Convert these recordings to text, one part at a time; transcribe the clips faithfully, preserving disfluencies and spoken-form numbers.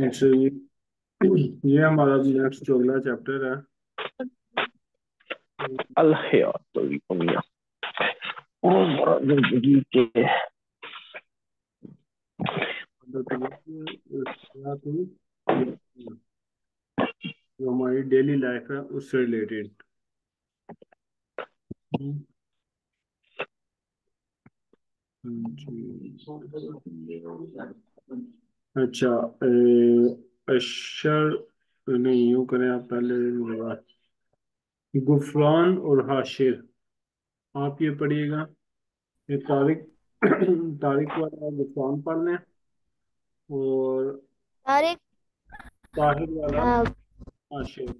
अच्छा, ये ये हमारा नेक्स्ट जो अगला चैप्टर है जिंदगी के जो हमारी डेली लाइफ है उससे रिलेटेड। अच्छा अशर नहीं, यूं करें आप पहले गुफरान और हाशिर आप ये पढ़िएगा। ये तारिक तारिक वाला गुफरान पढ़ लें और तारिक ताहिर वाला हाशिर।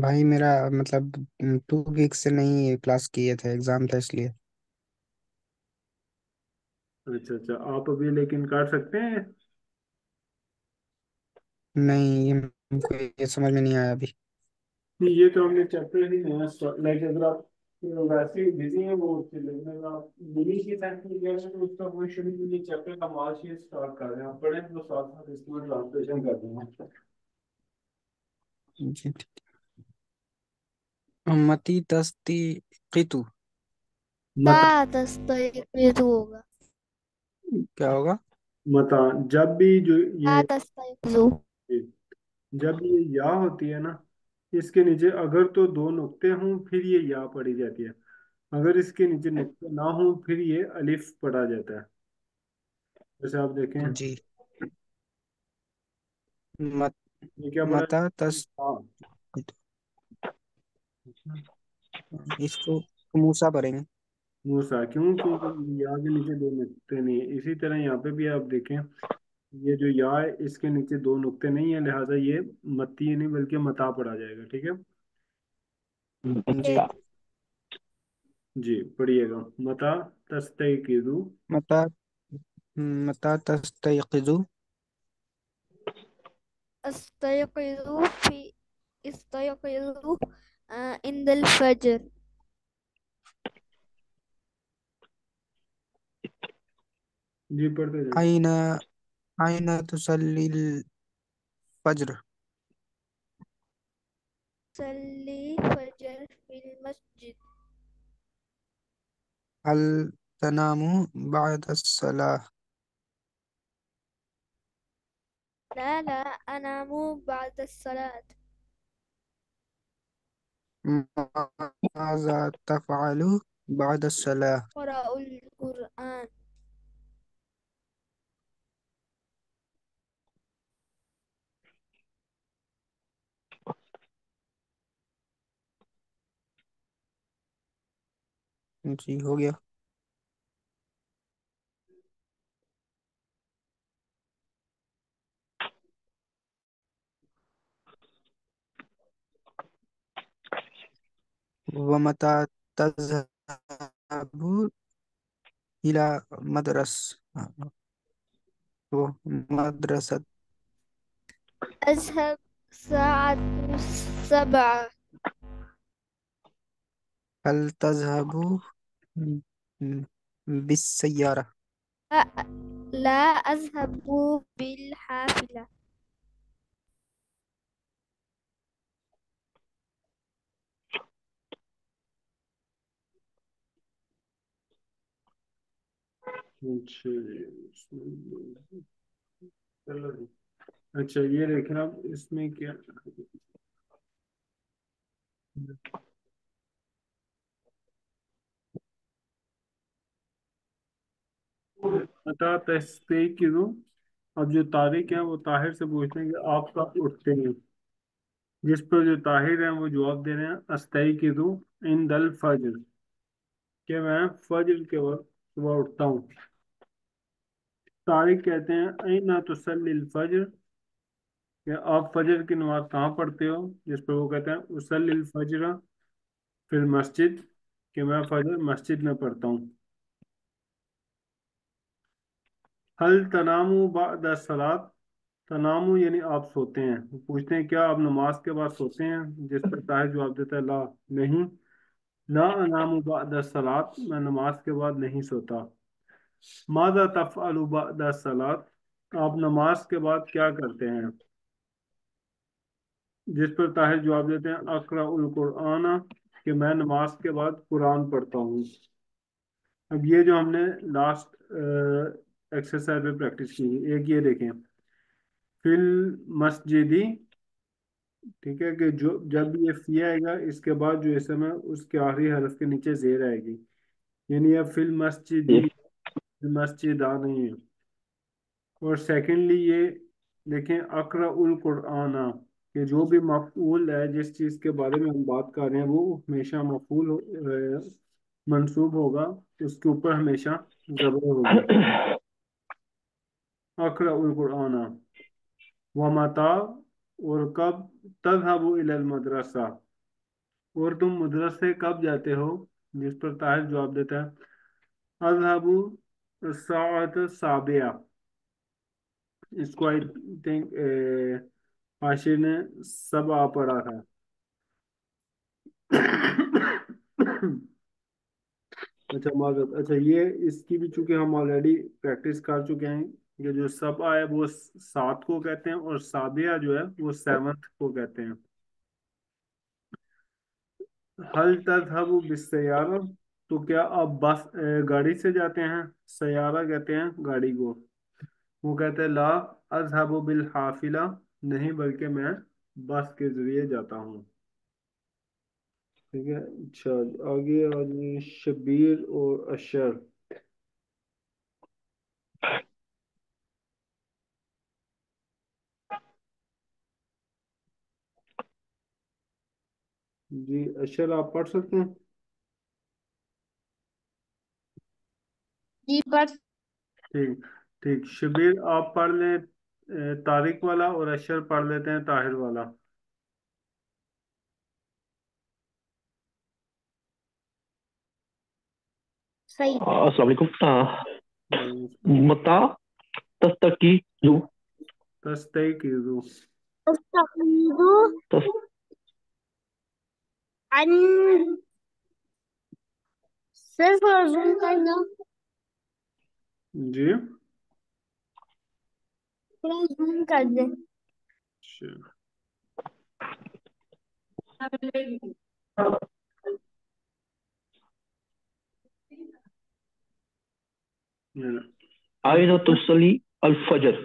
भाई मेरा मतलब टू वीक से नहीं क्लास किए थे, एग्जाम था इसलिए। अच्छा अच्छा आप अभी लेकिन काट सकते हैं? नहीं ये, ये समझ में नहीं आया अभी। ये तो हमने चैप्टर ही नया लाइक अगर आप वैसे ही बिजी हैं वो चैप्टर चैप्टर का मार्च ये स्टार्ट कर रहे हैं पढ़े तो साथ साथ इसमें ट्रांसलेशन कर देंगे। जी ठीक। मती तस्तीकितु तस्तीकितु होगा क्या होगा? मता जब भी जो ये जब ये या होती है ना इसके नीचे अगर तो दो नुक्ते हों फिर ये या पढ़ी जाती है, अगर इसके नीचे नुक्ते ना हो फिर ये अलिफ पढ़ा जाता है। जैसे आप देखें जी मत, ये क्या मता तस इसको मूसा पढ़ेंगे मूसा क्यों क्योंकि या के नीचे दो नुक्ते नहीं है। इसी तरह यहाँ पे भी आप देखें ये जो या है इसके नीचे दो नुक्ते नहीं है लिहाजा ये मती नहीं बल्कि मता पढ़ा जाएगा। ठीक है जी पढ़िएगा मता तस्तयकिदु मता मता तस्तयकिदु तस्तयकिदु फी इस्तयकिदु इंदल फजर। जी पढ़ते जाओ आईना आईना तुसल्लिल फजर सल्ली फजर फिल मस्जिद हल तनामु बाद अस्सलाह ला ला अनामु बाद अस्सलात माज़ा तफ़अलु बाद अस्सलाह क़राउल कुरान। जी हो गया। वमता तज़हबु इला मदरस वो मदरसत अज़हब साअतु सबअ हल तज़हबु बिस्सय्यारा ला अज़हबु बिलहाफ़िला। अच्छा ये देखना आप इसमें क्या मता तस्तयकिदु। अब जो तारिक है वो ताहिर से पूछते हैं कि आप कब उठते हैं, जिस पर जो ताहिर है वो जवाब दे रहे हैं अस्तयकिदु इंदल फजर कि मैं फजर के वक्त सुबह उठता हूँ। तारिक कहते हैं ऐना तुसल्लिल फजर कि आप फजर की नमाज कहाँ पढ़ते हो, जिस पर वो कहते हैं उसल्लिल फजरा फिर मस्जिद कि मैं फजर मस्जिद में पढ़ता हूँ। हल तनामु बाद सलात तनामु यानी आप सोते हैं, वो पूछते हैं क्या आप नमाज के बाद सोते हैं, जिस पर ताहिर जवाब देता है ला नहीं ना अनाम बाद सलात, मैं नमाज के बाद नहीं सोता। मादा तफ़अलु बाद सलात, आप नमाज के बाद क्या करते हैं? जिस पर ताहिर जवाब देते हैं अक़रउल कुरान, कि मैं नमाज के बाद कुरान पढ़ता हूँ। अब ये जो हमने लास्ट एक्सरसाइज में प्रैक्टिस की, एक ये देखें फिल मस्जिदी, ठीक है, कि जो जब ये फी आएगा इसके बाद जो इसम है उसके आखिरी हरफ के नीचे जेर आएगी, यानी अब फिल मस्जिदी मस्जिदा नहीं है। और सेकेंडली ये देखें अक़रउल कुरान, कि जो भी मफ़ूल है, जिस चीज़ के बारे में हम बात कर रहे हैं वो हमेशा मफ़ूल हो, मंसूब होगा, उसके ऊपर हमेशा ज़बर होगा। अक़रउल कुरान व मता, और कब तज़हबू इलल मदरसा, और तुम मदरसे कब जाते हो? जिस पर ताहिर जवाब देता है अज़हबू साअत साबिया, इसको आई थिंक आशिर ने सब आ पढ़ा था। अच्छा माजत, अच्छा ये इसकी भी चूंकि हम ऑलरेडी प्रैक्टिस कर चुके हैं, ये जो सब आए वो सात को कहते हैं और साबिया जो है वो सेवंथ को कहते हैं। हल तज़हबू बिस्सयारा, तो क्या आप बस गाड़ी से जाते हैं? सयारा कहते हैं गाड़ी को। वो कहते हैं ला अज़हबू बिल हाफिला, नहीं बल्कि मैं बस के जरिए जाता हूँ। ठीक है, अच्छा आगे आगे शबीर और अशर। जी अशर आप पढ़ सकते हैं? जी पढ़। ठीक ठीक, शबीर आप पढ़ लें तारिक वाला, और अशर पढ़ लेते हैं ताहिर वाला। सही। अस्सलाम वालेकुम। मता तस्तकीज़ू तस्तकीज़ू तस्तकीज़ू अन सिर्फ करना जी कर दे। आयना तुसली अल फजर,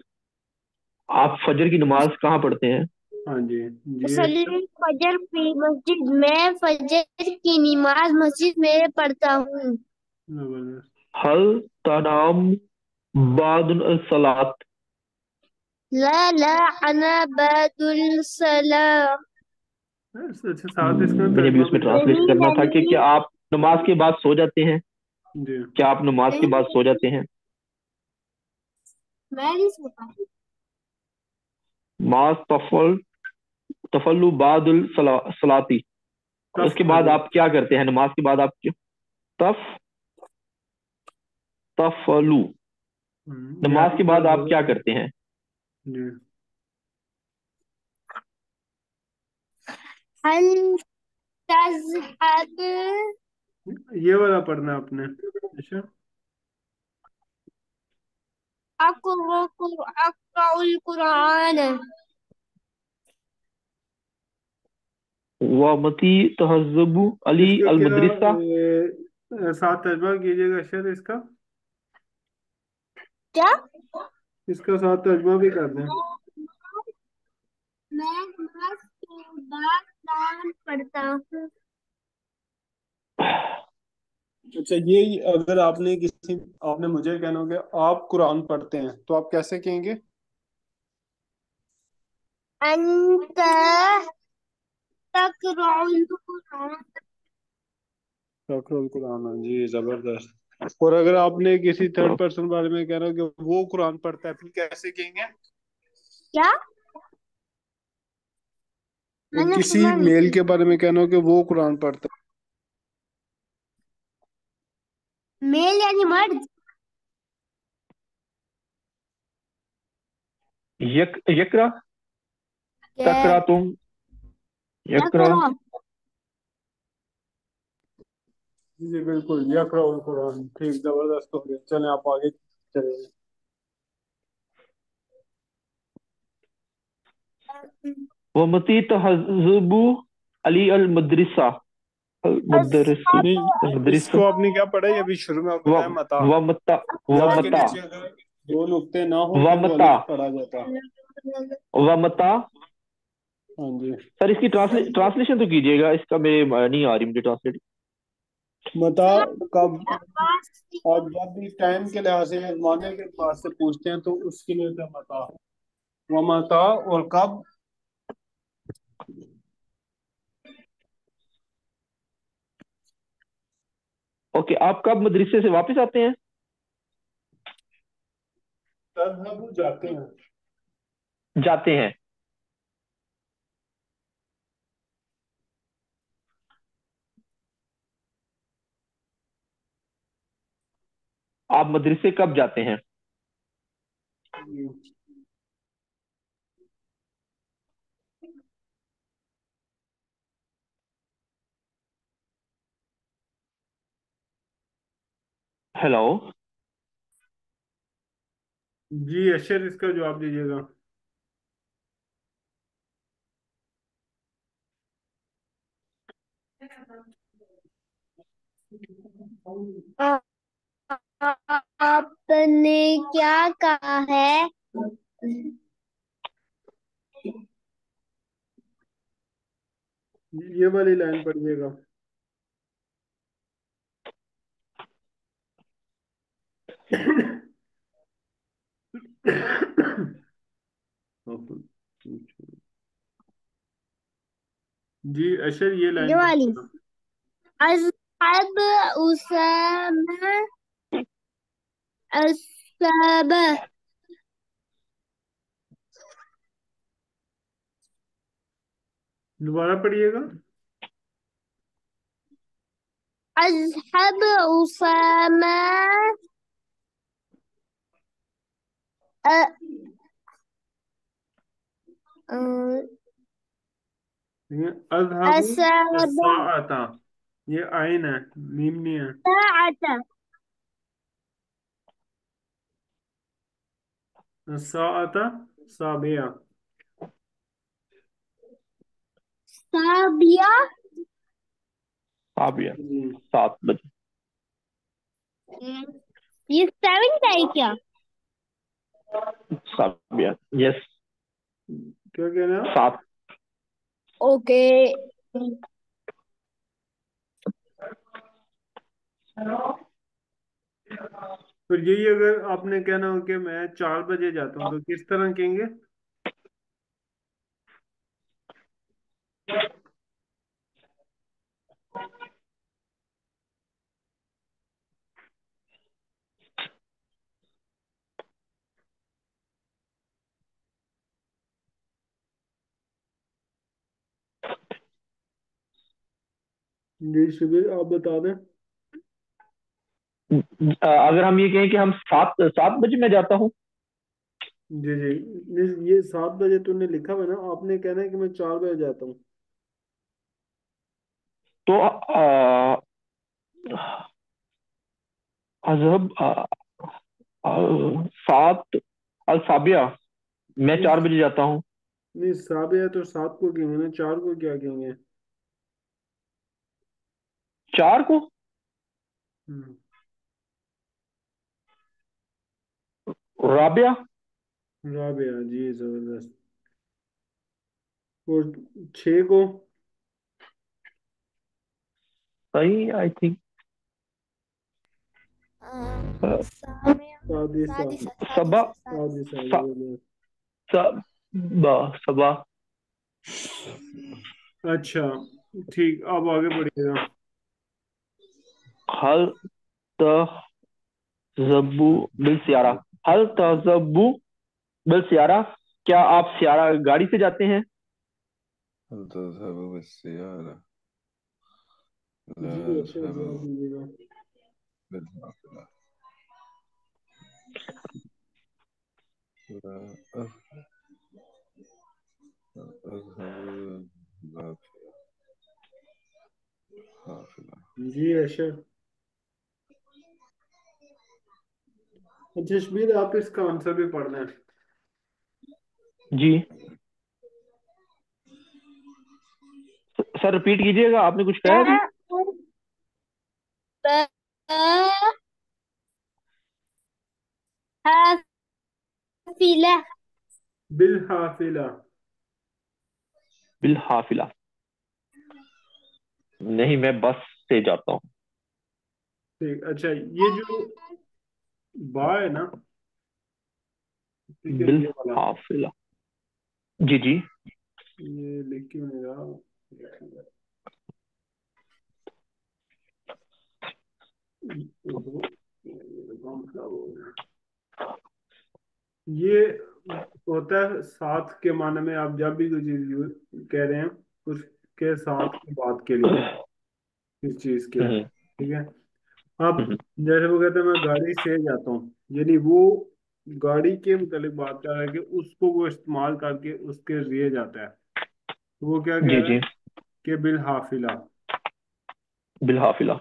आप फजर की नमाज कहाँ पढ़ते हैं? हाँ जी, जी। फजर की मस्जिद में, फजर की नमाज मस्जिद में पढ़ता हूँ। हल तनाम बादुल सलात ला ला अना बादुल सलात। अच्छा साथ इसमें ट्रांसलेट करना था कि क्या आप नमाज के बाद सो जाते हैं? जी। क्या आप नमाज के बाद सो जाते हैं? मैं नहीं सोता। मास तफल तफल्लु बादुल सला, सलाती, उसके बाद आप क्या करते हैं नमाज के बाद? आप क्यों तफ तफलु नमाज के बाद आप क्या करते हैं? ये वाला पढ़ना आपने। अच्छा अक़रउल कुरान व मती तहज़बू अली अल मदरसा, साथ तर्जुमा कीजिएगा अशर इसका। क्या इसका साथ तर्जुमा भी कर दें? मैं नमाज के बाद कुरान पढ़ता हूँ। अच्छा ये अगर आपने किसी आपने मुझे कहना हो कि आप कुरान पढ़ते हैं तो आप कैसे कहेंगे? अंता तक़रउल कुरान तक़रउल कुरान। जी जबरदस्त। और अगर आपने किसी थर्ड पर्सन बारे में कह रहे हो कि वो कुरान पढ़ता है, फिर कैसे कहेंगे? क्या तो किसी मेल के बारे में कहना हो कि वो कुरान पढ़ता है, मेल यानी मर्द। यक, यकरा तकरा तुम यकरा जी बिल्कुल, यकराउल कुरान, ठीक, जबरदस्त हो गया। चलें आप आगे चलें। वमती तहजबू अली अल मदरसा मदरसू नहीं, इसको मदरसा आपने क्या पढ़ा है अभी शुरू में? आप व बताया मता, वमता या के वमता नीचे अगर दो नुक्ते ना हो फिर वो वमता अलग पढ़ा जाता। वमता। हाँ जी, सर इसकी ट्रांसले ट्रांसलेशन तो कीजिएगा, इसका मेरे अ, नहीं आ रही मुझे ट्रांसलेट। मता का और जब भी टाइम के लिहाज से या जमाने के लिहाज से पूछते हैं तो उसके लिए होता है मता। व मता और कब, ओके, आप कब मदरसे से वापस आते हैं? तजहबू जाते हैं। जाते हैं। आप मदरसे कब जाते हैं? जी। हेलो। जी अशर, इसका जवाब दीजिएगा। आ- आपने क्या कहा है? ये वाली लाइन पढ़िएगा। जी अशर, ये ये लाइन वाली पढ़िएगा। असहब उसामा असहब दोबारा पढ़िएगा। असहब उसामा अ- अ- ये अजहबु असहब अस्साअता, ये आयन है, मीम नहीं है। साअता अस्साअता साबिया, साबिया साबिया जी सात बजे। हम्म। ये सेवेंथ है क्या? साबिया, यस, क्या कह रहे हैं आप? सात। ओके तो यही अगर आपने कहना हो कि मैं चार बजे जाता हूँ तो किस तरह कहेंगे? जी शुक्र, आप बता दें। अ, अगर हम ये कहें कि हम सात सात बजे मैं जाता हूँ। जी जी नहीं, ये सात बजे तूने लिखा हुआ है ना, आपने कहना है कि मैं चार बजे जाता हूँ। तो अ, अजहब अ, अ, सात अल साबिया, मैं नहीं चार बजे जाता हूँ। नहीं, सात है तो सात को कहेंगे ना, चार को क्या कहेंगे? चार को हम्म, राबिया। राबिया, जी जबरदस्त। और छः को सही, आई थिंक सादिशा, सबा सादिशा सा, जबरदस्त। सबा सबा अच्छा ठीक, आप आगे बढ़िएगा। हल तजब्बू बिल सियारा। हल तजब्बू बिल सियारा, क्या आप सियारा गाड़ी से जाते हैं? هل تذهب بالسيارة؟ जी لا अच्छा, जवाब أذهب दीजिएगा। بالعجلة، لا أذ- أذهب بالحافلة. حافلة، जी अशर, जशबीर, आप इसका आंसर भी पढ़ लें। जी सर रिपीट कीजिएगा, आपने कुछ कहा बिल बिलहाफिला बिलहाफिला। नहीं, मैं बस से जाता हूँ। ठीक, अच्छा ये जो बा है ना बिलहाफिला, जी जी ये लिख क्यों नहीं रहा? ये होता है साथ के माने में, आप जब भी कोई चीज कह रहे हैं कुछ के साथ की बात के लिए इस चीज के, ठीक है। आप जैसे वो कहते हैं मैं गाड़ी से जाता हूँ, यानी वो गाड़ी के मतलब बात कर रहा है कि उसको वो इस्तेमाल करके उसके लिए जाता है। वो क्या कह रहा है कि बिलहाफिला बिलहाफिला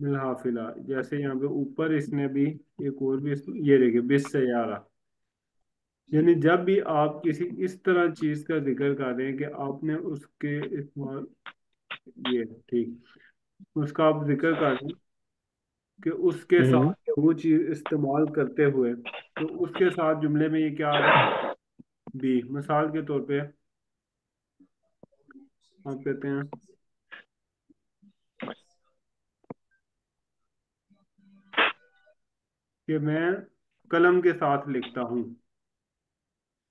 बिलहाफिला। जैसे यहाँ पे ऊपर इसने भी एक और भी ये देखे बिस सयारा, यानी जब भी आप किसी इस तरह चीज का जिक्र कर रहे हैं कि आपने उसके इस्तेमाल ये ठीक उसका आप जिक्र कर रहे हैं कि उसके साथ वो चीज इस्तेमाल करते हुए, तो उसके साथ जुमले में ये क्या आ रहा है बी। मिसाल के तौर पे आप कहते हैं कि मैं कलम के साथ लिखता हूँ,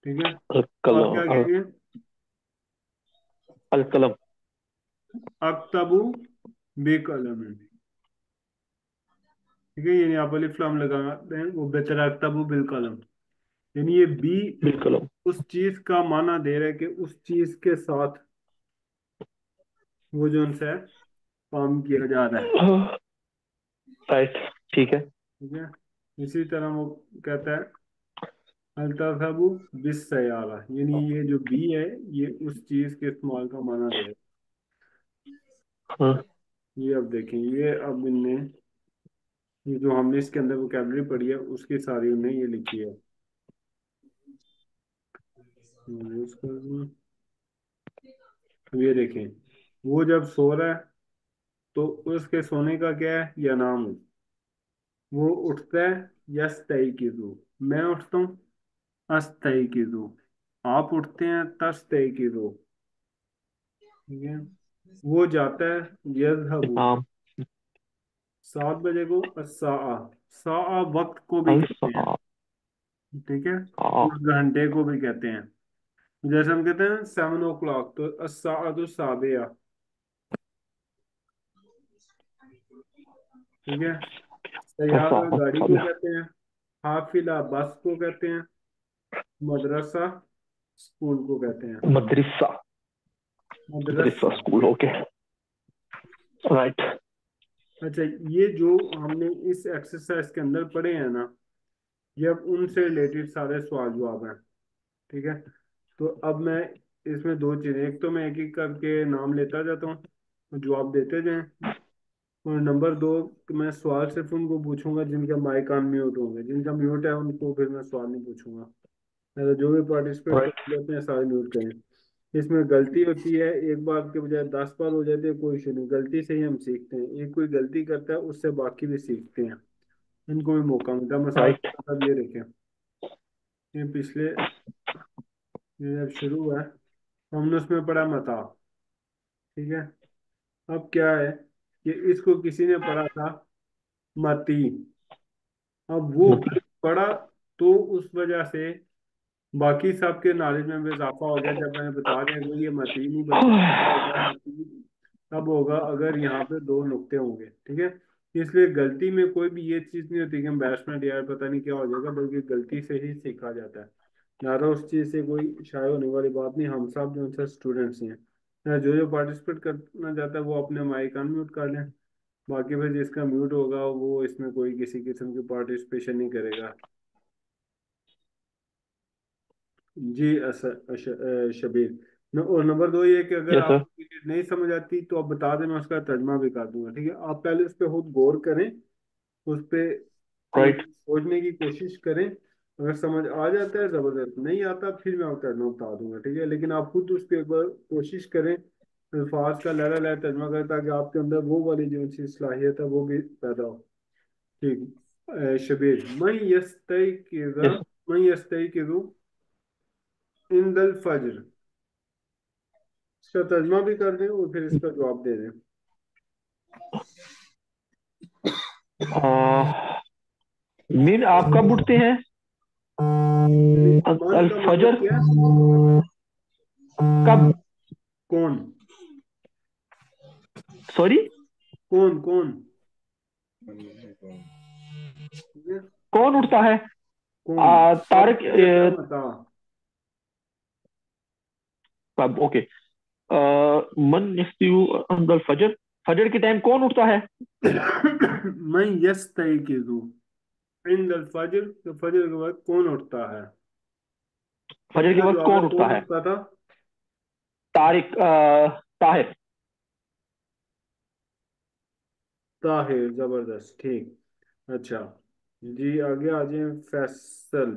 ठीक है। आप क्या कहेंगे? अलकलम अक्तबू बेकलम, ठीक है। यानी आप अलिफ लाम लगाते हैं वो बेहतर अक्तबू बिलकलम, यानी ये बी बिलकलम उस चीज का माना दे रहा है कि उस चीज के साथ वो जो उनसे काम किया जा रहा है, राइट, ठीक है ठीक है। इसी तरह वो कहता है अलताफाबू बिस सयारा, यानी ये जो बी है ये उस चीज के इस्तेमाल का माना है। हाँ। ये अब देखें, ये अब इनने ये जो हमने इसके अंदर वोकैबुलरी पढ़ी है उसकी सारी उन्हें ये लिखी है। अब ये देखें वो जब सो रहा है तो उसके सोने का क्या है या नाम है। वो उठता है यस तय की दो, मैं उठता हूँ अस्तई की दो, आप उठते हैं तस्तई की दो, ठीक है। वो जाता है यज़हब, सात बजे को अस्साआ, साआ वक्त को भी कहते हैं, ठीक है, घंटे को भी कहते हैं। जैसे हम कहते हैं सेवन ओ क्लॉक तो अस्साआ तो साबिया, ठीक है। सयारा गाड़ी को कहते हैं, हाफिला बस को कहते हैं, मदरसा स्कूल को कहते हैं, मदरसा मदरसा स्कूल, ओके राइट। अच्छा ये जो हमने इस एक्सरसाइज के अंदर पढ़े हैं ना ये अब उनसे रिलेटेड सारे सवाल जवाब हैं, ठीक है। तो अब मैं इसमें दो चीजें, एक तो मैं एक एक करके नाम लेता जाता हूँ और जवाब देते जाएं, और नंबर दो मैं सवाल सिर्फ उनको पूछूंगा जिनका माइक अनम्यूट होगा, जिनका म्यूट है उनको फिर मैं सवाल नहीं पूछूंगा, जो भी पार्टिसिपेट सारे म्यूट करें। इसमें गलती होती है एक बार के बजाय दस बार हो जाती है, कोई इशू नहीं, गलती से ही हम सीखते हैं। एक कोई गलती करता है उससे बाकी भी सीखते हैं, इनको भी मौका मिलता है। मसाइल ये देखें ये पिछले जब शुरू हुआ है हमने उसमें पढ़ा मता, ठीक है। अब क्या है कि इसको किसी ने पढ़ा था मती, अब वो पढ़ा तो उस वजह से बाकी सब के नॉलेज में इजाफा हो गया। जब मैंने बता दिया ये मती नहीं बल्कि तब होगा अगर यहाँ पे दो नुकते होंगे, ठीक है। इसलिए गलती में कोई भी ये चीज नहीं होती कि एम्बैरसमेंट यार पता नहीं क्या हो जाएगा, बल्कि गलती से ही सीखा जाता है। ज्यादा उस चीज से कोई शाये होने वाली बात नहीं। हम सब जो उनसे स्टूडेंट्स हैं, जो जो पार्टिसिपेट करना चाहता है वो अपने माइक अनम्यूट कर लें, बाकी फिर जिसका म्यूट होगा वो इसमें कोई किसी किस्म की पार्टिसिपेशन नहीं करेगा। जी असर शबीर, और नंबर दो ये कि अगर आप नहीं समझ आती तो आप बता दें, मैं उसका तर्जमा भी कर दूंगा, ठीक है। आप पहले उस पर खुद गौर करें, उस पर राइट सोचने की कोशिश करें, अगर समझ आ जाता है जबरदस्त, नहीं आता फिर मैं आपको तर्जुमा बता दूंगा, ठीक है। लेकिन आप खुद उस पर एक बार कोशिश करें, अल्फाज का लहरा लहरा तर्जुमा करें, ताकि आपके अंदर वो वाली जो सी सलाहियत है वो भी पैदा हो। ठीक, शबीर मैं यस्तयक़िज़ मैं यस्तयक़िज़ इंदल फज्र, इसका तर्जुमा भी कर दें और फिर इसका जवाब दे दें। मीन आप कब उठते हैं? अल फजर कब? कौन? सॉरी कौन कौन कौन उठता है? तारक कब? ओके, मन अंदर फजर, फजर के टाइम कौन उठता है? मैं यस्तयक़िज़ु इंदल फजर, तो फजर के बाद कौन उठता है? फजर के बाद कौन उठता है? पता तारिक ताहिर ताहिर, जबरदस्त, ठीक। अच्छा जी, आगे आ जाए फैसल।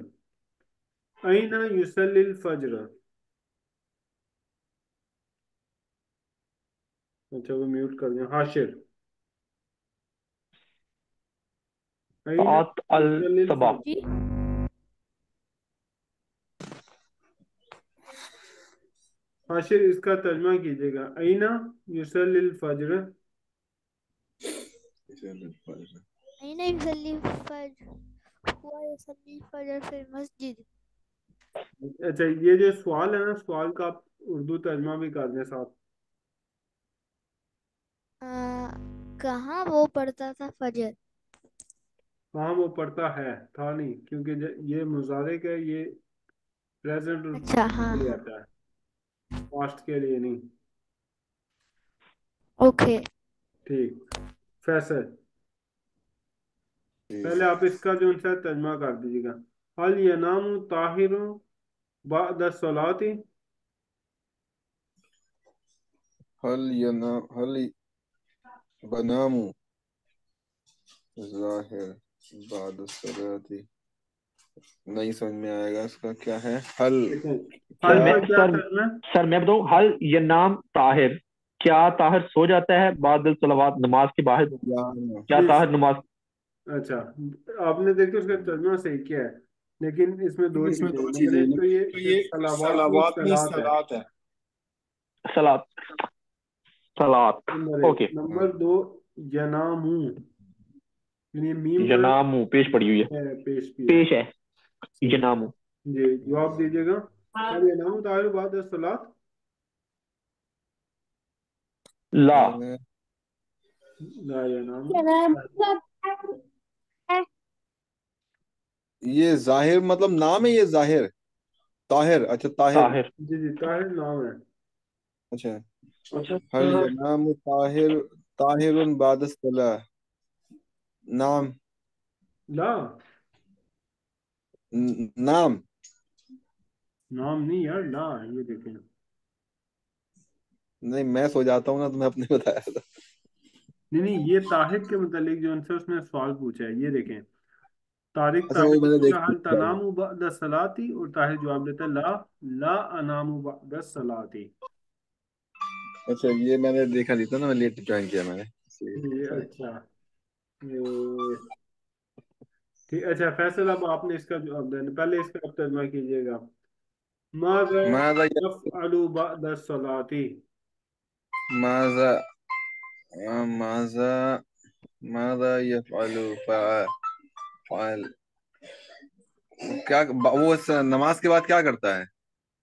आइना युसल्लिल फजर, अच्छा वो म्यूट कर दें। हाशिर तात अल सबा, हाशिर इसका तर्जुमा कीजिएगा। आइना युसल्लिल फज्र, आइना युसल्लिल फज्र हुआ युसल्लिल फज्र फिल मस्जिद। अच्छा ये जो सवाल है ना, सवाल का आप उर्दू तर्जुमा भी कर दें साथ। कहाँ वो पढ़ता था फजर? हाँ वो पढ़ता है था नहीं, क्योंकि ये मुजारे का ये प्रेजेंट, अच्छा हाँ, लिए आता है पास्ट के लिए नहीं। ओके ठीक फैसल, पहले आप इसका जो उनसे तर्जुमा कर दीजिएगा। हल यनामु ताहिरु बाद सलाती, हल यनाम हल बनामु जाहिर बाद सलाती, नहीं समझ में आएगा इसका क्या है। हल हल मैं, सर, सर मैं बताऊं, हल ये नाम ताहिर, क्या ताहिर सो जाता है बाद सलावात नमाज के बाद? क्या ताहिर नमाज? अच्छा आपने देखो उसका तर्जुमा सही किया है, लेकिन इसमें दो इसमें दो चीजें, तो ये तो ये सलावात नहीं सलात है, सलात सलात। ओके नंबर दो यनामू, जनामू पेश पड़ी हुई है, पेश पेश है जनामू जी। जवाब दीजिएगा। यनामू ताहिर बाद सलात ला ला यनामू, ये जाहिर मतलब नाम है, ये जाहिर ताहिर, अच्छा ताहिर जी जी ताहिर नाम है। अच्छा अच्छा हल यनामू ताहिर ताहिरुन बाद सलाह नाम ला न, नाम नाम नहीं यार ला, ये देखें नहीं मैं सो जाता हूँ ना, तुम्हें अपने बताया था। नहीं नहीं ये ताहिर के मतलब जो उनसे उसने सवाल पूछा है, ये देखें तारिक तनामु बाद सलाती, और ताहिर जवाब देता है ला ला अनामु बाद सलाती। अच्छा ये मैंने देखा नहीं था ना, मैं लेट ज्वाइन किया मैंने। अच्छा ठीक, अच्छा फैसल अब आपने इसका जवाब देना, पहले इसका तर्जुमा कीजिएगा। माज़ा यफ़अलु बअदा सलाती, माज़ा माज़ा माज़ा यफ़अलु फ़अल, क्या वो नमाज के बाद क्या करता है?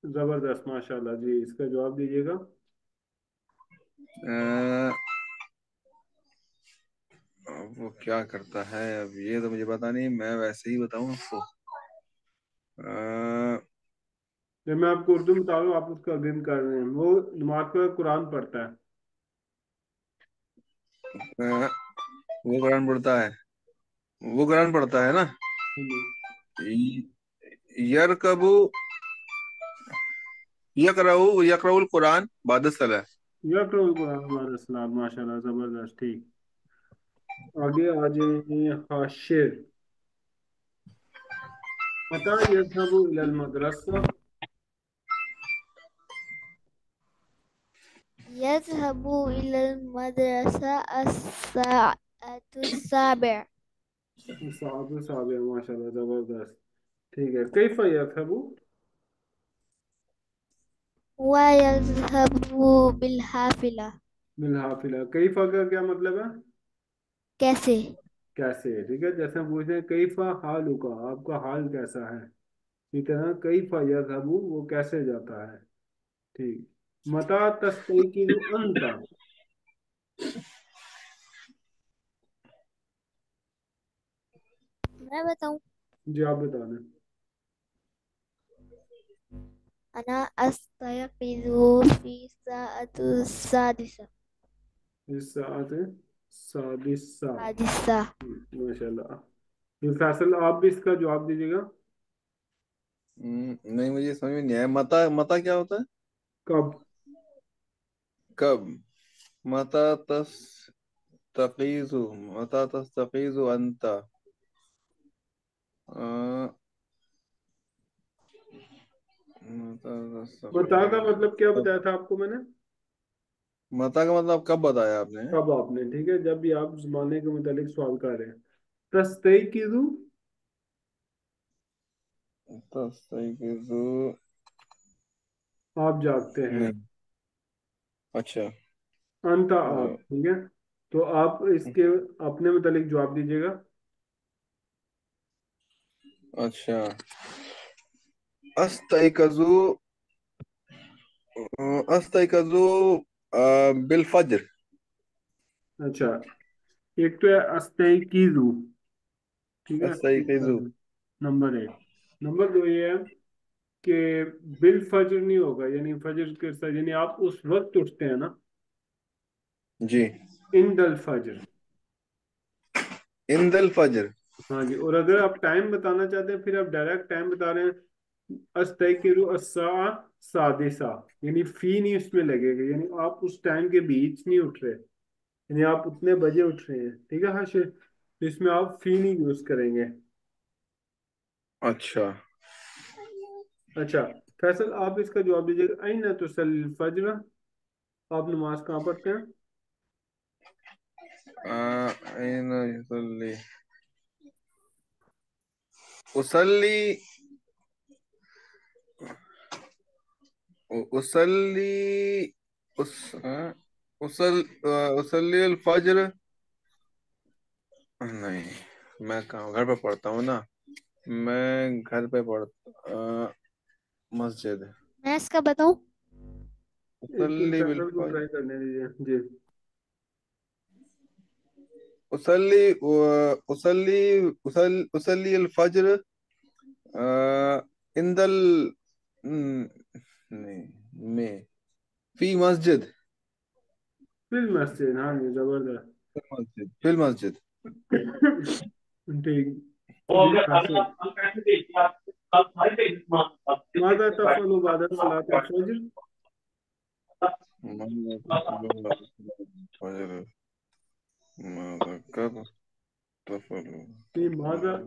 जबरदस्त माशाल्लाह जी, इसका जवाब दीजिएगा। वो क्या करता है अब ये तो मुझे पता नहीं, मैं वैसे ही बताऊं आपको। आ... मैं आपको उर्दू बता रहा हूँ, आप उसका अध्ययन कर रहे हैं। वो नमाज के बाद कुरान पढ़ता है। आ... वो कुरान पढ़ता है, वो कुरान पढ़ता है ना। यरकबू यकराउ यकराउल कुरान बाद सलाह, यकराउल कुरान बाद सलाह, माशाल्लाह जबरदस्त, ठीक। आगे आ जाए हाशिर। متى يذهب إلى المدرسة؟ يذهب إلى المدرسة الساعة السابعة. الساعة السابعة ما شاء الله زبردست. ठीक है كيف يذهب؟ ويذهب بالحافلة. بالحافلة كيفा का क्या मतलब है? कैसे? कैसे ठीक है जैसे हम पूछते हैं कैफा हालुका आपका हाल कैसा है इसी तरह कैफा यज़हबू वो कैसे जाता है ठीक मता तस्तयकिनु अंता मैं बताऊं जी आप बता दें अना अस्तयकिनु फी साअतु सादिसा इस साथ है सादिसा सादिसा माशाल्लाह फैसल आप भी इसका जवाब दीजिएगा नहीं मुझे समझ में नहीं आया मता मता क्या होता है कब कब मता तस्तकीजु मता तस्तकीजु अंता मता का मतलब क्या बताया था आपको मैंने मता का मतलब कब बताया आपने कब आपने ठीक है जब भी आप ज़माने के मुतालिक सवाल कर रहे हैं तस्तयकिज़ु तस्तयकिज़ु आप जागते हैं अच्छा अंता आप ठीक है तो आप इसके अपने मुतालिक जवाब दीजिएगा अच्छा अस्तयकिज़ु अस्तयकिज़ु बिल फज्र अच्छा एक तो है अस्तयकिज़ु ठीक है अस्तयकिज़ु नंबर एक नंबर दो ये है कि बिल फज्र नहीं होगा यानी फज्र के साथ यानी आप उस वक्त उठते हैं ना जी इंदल फज्र इंदल फज्र हाँ जी और अगर आप टाइम बताना चाहते हैं फिर आप डायरेक्ट टाइम बता रहे हैं अस्तयकिज़ु अस्साअ सादिसा यानी फी नहीं उसमें लगेगा यानी आप उस टाइम के बीच नहीं उठ रहे यानी आप उतने बजे उठ रहे हैं ठीक है हाशिर तो इसमें आप फी नहीं यूज करेंगे अच्छा अच्छा फैसल आप इसका जवाब दीजिएगा अय्ना तुसल्ली फज्र आप नमाज कहाँ पढ़ते हैं अय्ना तुसल्ली उसल्ली उसल्ली उस उसल उसल्ली अल फज्र नहीं मैं कहाँ घर पे पढ़ता हूँ ना मैं घर पे पढ़ता मस्जिद मैं इसका बताऊँ उसल्ली बिल फज्र उसल्ली उसल्ली उसल उसल्ली अल फज्र इंदल नहीं में फी मस्जिद फिल मस्जिद हाँ जी जबरदस्त फिल मस्जिद ठीक मादा तफअलु बादा सलातिल फज्र मादा कब तफअलु मादा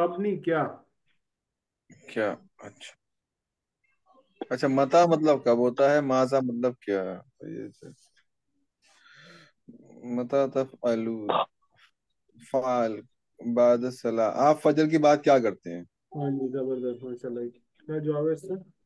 कब नहीं क्या क्या अच्छा अच्छा मता मतलब कब होता है माजा मतलब क्या मता तफअलु फाल बाद सलाह आप फजर की बात क्या करते हैं हाँ जी जबरदस्त माशाल्लाह क्या जवाब है इसका